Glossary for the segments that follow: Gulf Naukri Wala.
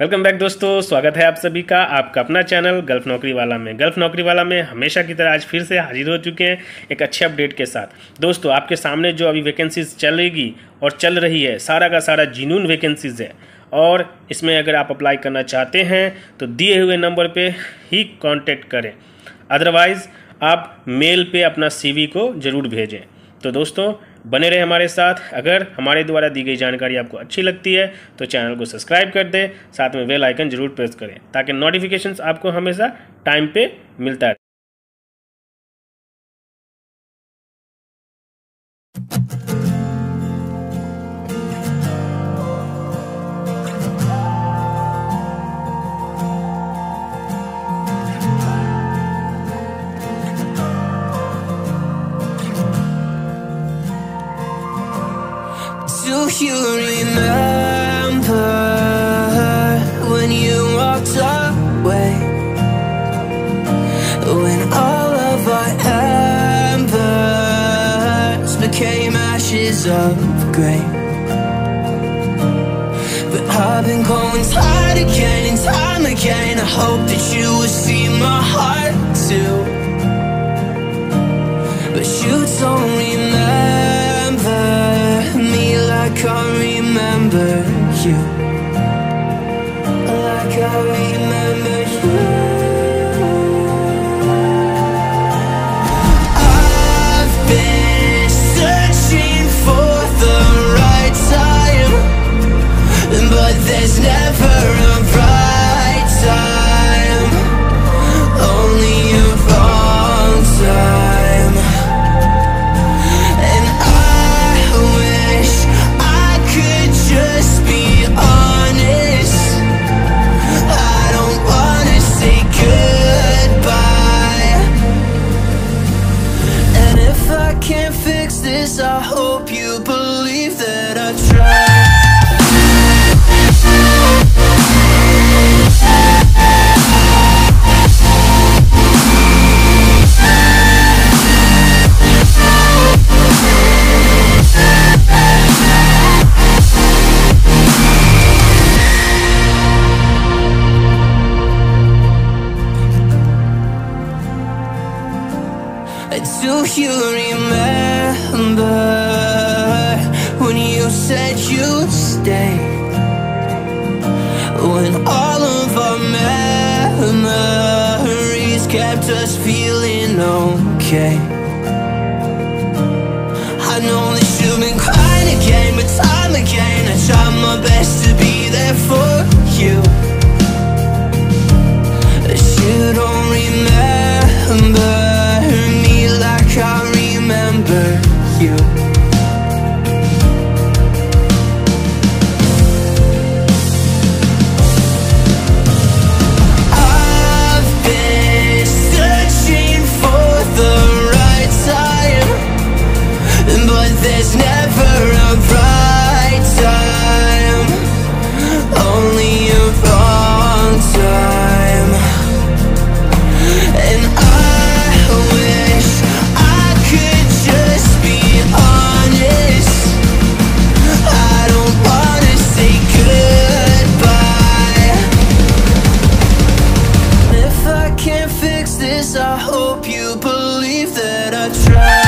Welcome back दोस्तों, स्वागत है आप सभी का आपका अपना चैनल गल्फ नौकरी वाला में। गल्फ नौकरी वाला में हमेशा की तरह आज फिर से हाजिर हो चुके हैं एक अच्छे अपडेट के साथ। दोस्तों आपके सामने जो अभी वैकेंसीज चलेगी और चल रही है, सारा का सारा जीनून वैकेंसीज है और इसमें अगर आप अप्लाई करना चाहते हैं तो दिए हुए नंबर पर ही कॉन्टेक्ट करें, अदरवाइज़ आप मेल पर अपना CV को ज़रूर भेजें। तो दोस्तों बने रहे हमारे साथ। अगर हमारे द्वारा दी गई जानकारी आपको अच्छी लगती है तो चैनल को सब्सक्राइब कर दें, साथ में बेल आइकन जरूर प्रेस करें ताकि नोटिफिकेशंस आपको हमेशा टाइम पे मिलता रहे। Do you remember when you walked away, when all of our embers became ashes of grey? But I've been going tired again and time again. I hope that you will see my heart too, but you don't remember me like I remember you, like I remember you. I've been searching for the right time, but there's never a right time, only a wrong time. And I hope you believe that I tried. Do you remember when you said you'd stay, when all of our memories kept us feeling okay? I know that you've been crying again, but time again I tried my best to be there for you, but you don't remember you. I've been searching for the right time, but there's never a right time, only a wrong time. And I wish I could just be honest, I don't wanna say goodbye. And if I can't fix this, I hope you believe that I tried.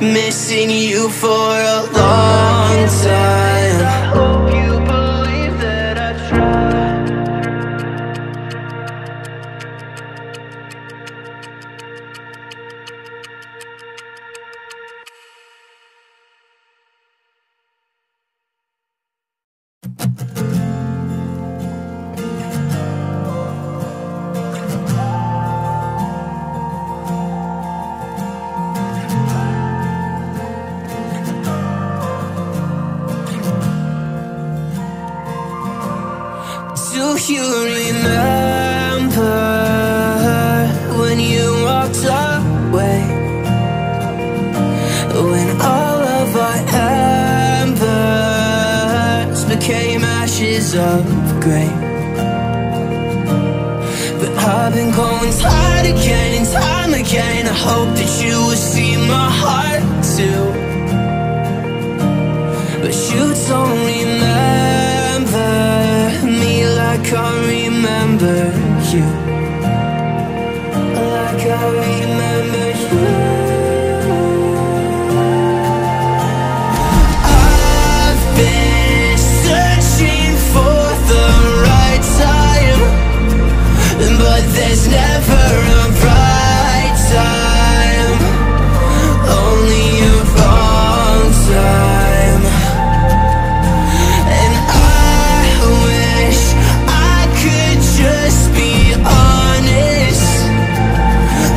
Missing you for a long time. I hope you Do you remember when you walked away, when all of our embers became ashes of grey? But I've been going tired again and time again. I hope that you will see my heart too, but you don't remember. Can't remember you like I remember you. I've been searching for the right time, but there's never a right time, only a wrong time. And I wish just be honest,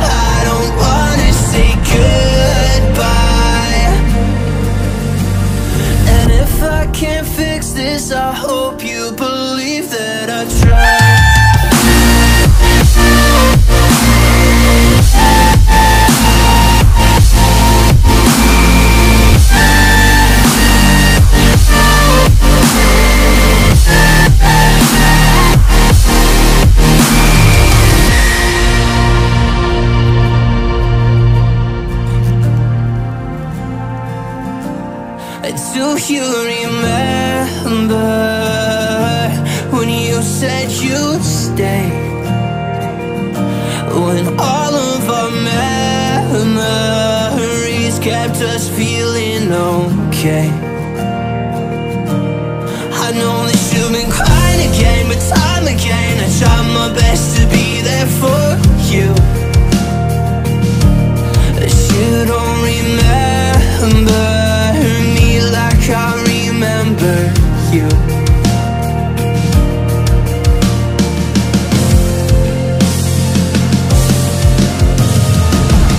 I don't wanna say goodbye. And if I can't fix this, I hope you believe that I tried. Do you remember when you said you'd stay, when all of our memories kept us feeling okay? I know that you've been crying again, but time again I tried my best to be there for you, but you don't remember you.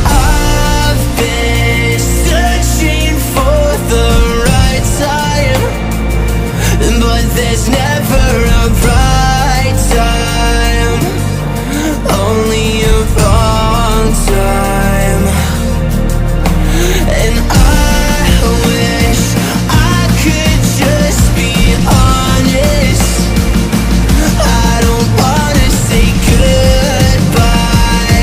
I've been searching for the right time, but there's never a right time, only a wrong time. And I wish I could just honest, I don't wanna say goodbye.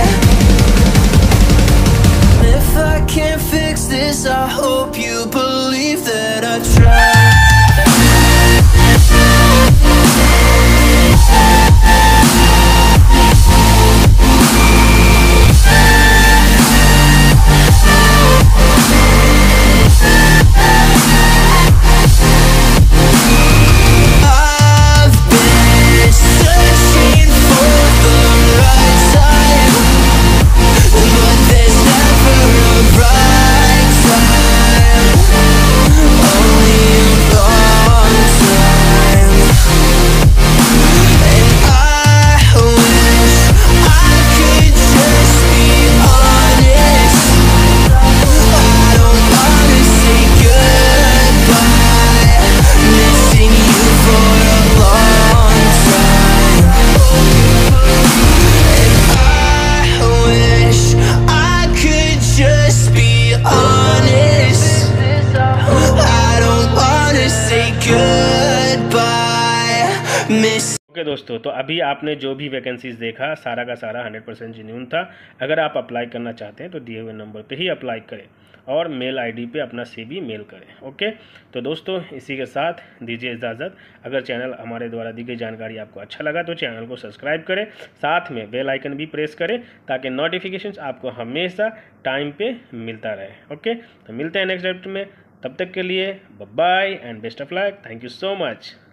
And if I can't fix this, I hope you believe that I tried. Okay दोस्तों, तो अभी आपने जो भी vacancies देखा सारा का सारा 100% जेन्युइन था। अगर आप अप्लाई करना चाहते हैं तो दिए हुए नंबर पे ही अप्लाई करें और मेल आईडी पे अपना सीवी मेल करें। ओके तो दोस्तों, इसी के साथ दीजिए इजाज़त। अगर चैनल हमारे द्वारा दी गई जानकारी आपको अच्छा लगा तो चैनल को सब्सक्राइब करें, साथ में बेल आइकन भी प्रेस करें ताकि नोटिफिकेशंस आपको हमेशा टाइम पे मिलता रहे। ओके तो मिलते हैं नेक्स्ट एपिसोड में, तब तक के लिए bye bye and best of luck. Thank you so much.